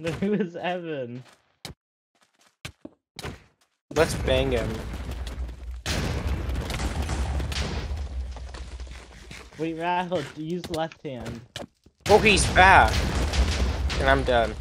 No, it was Evan. Let's bang him. Wait, Rattle, use left hand. Oh, he's back. And I'm done.